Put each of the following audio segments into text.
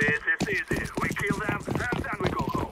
this, it's easy. We kill them, and then we go home.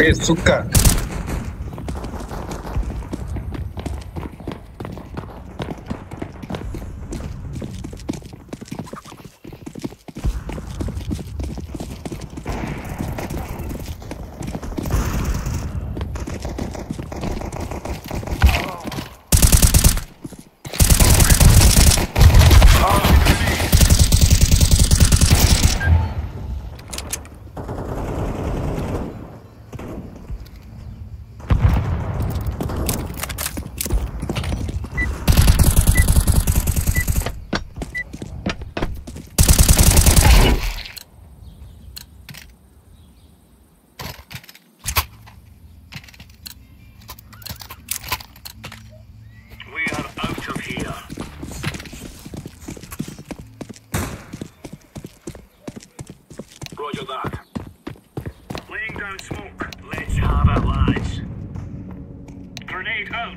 Hey, Sukka. Roger that. Laying down smoke. Let's have it, lads. Grenade out.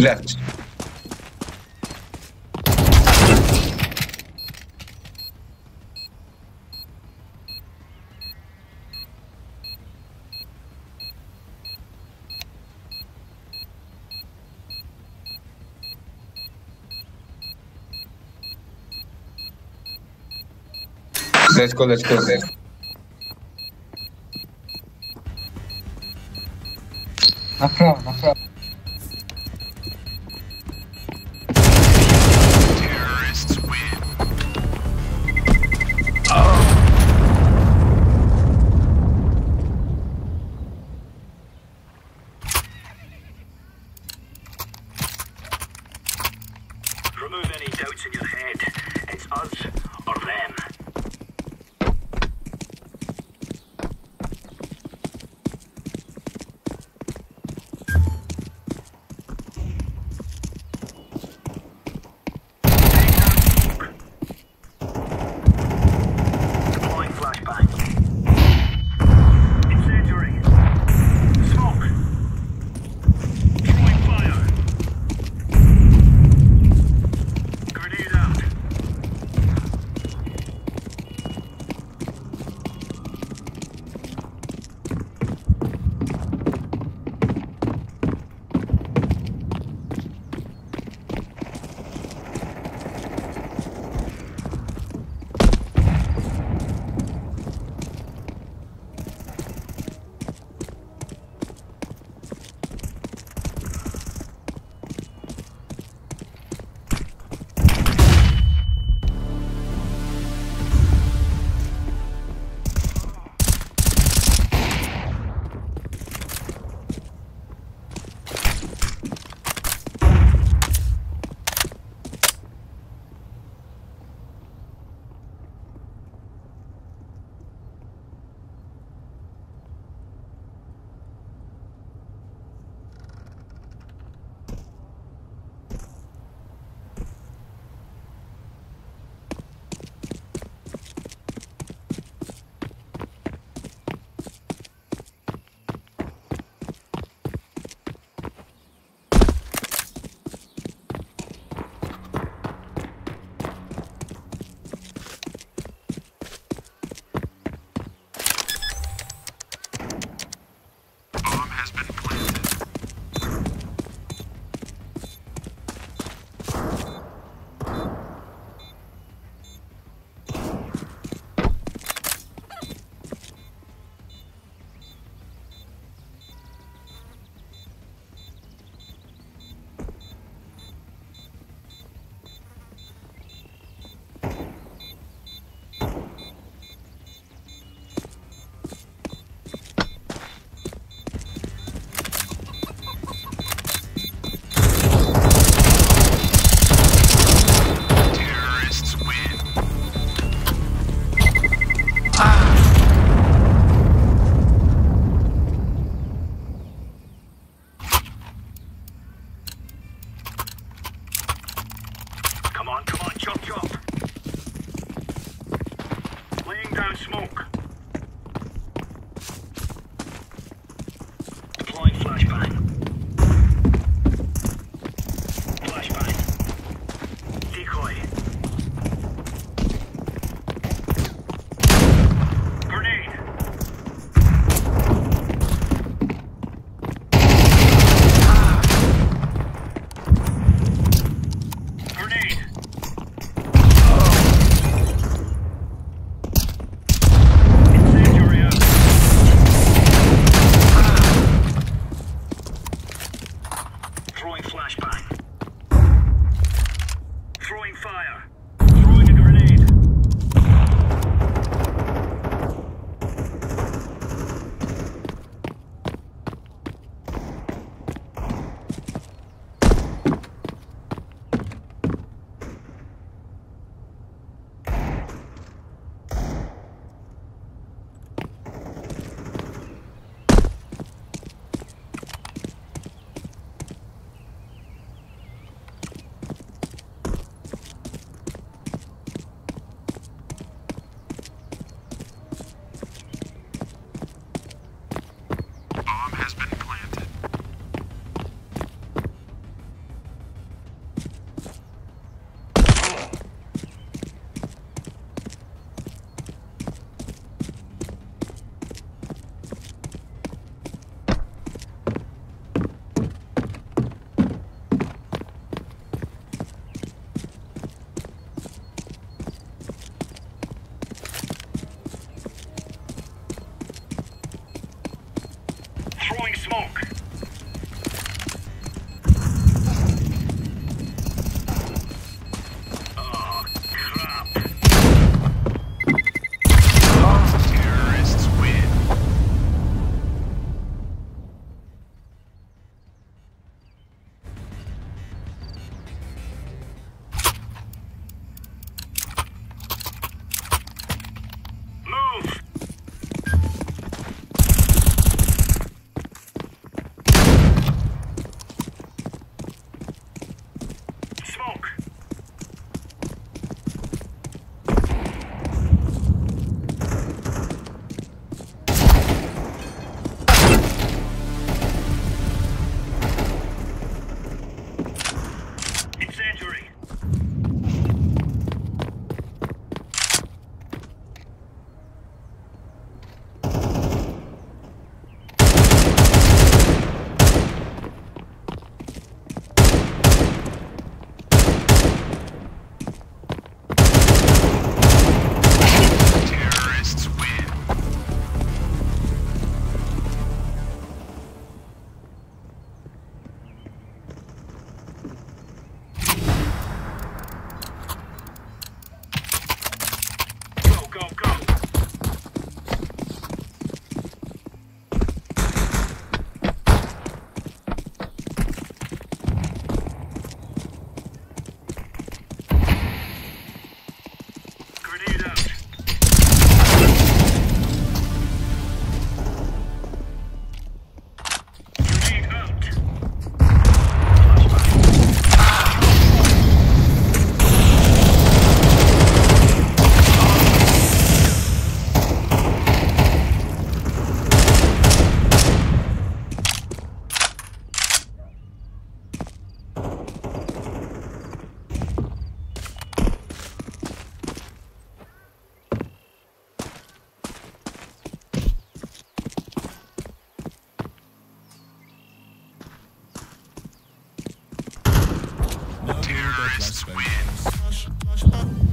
Left. Let's go. No problem. Terrorists win. Remove any doubts in your head. It's us or them. Come on, chop. Laying down smoke. Deploying flashbang. Decoy. Grenade. smoke. Oh, crap. Lost terrorists win. Move. Terrorists win.